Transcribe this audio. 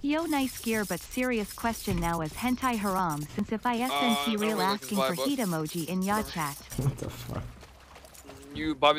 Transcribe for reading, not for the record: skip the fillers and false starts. Yo, nice gear, but serious question now, is hentai haram? Since if I SNC real asking for heat emoji in ya chat. What the fuck? You Bobby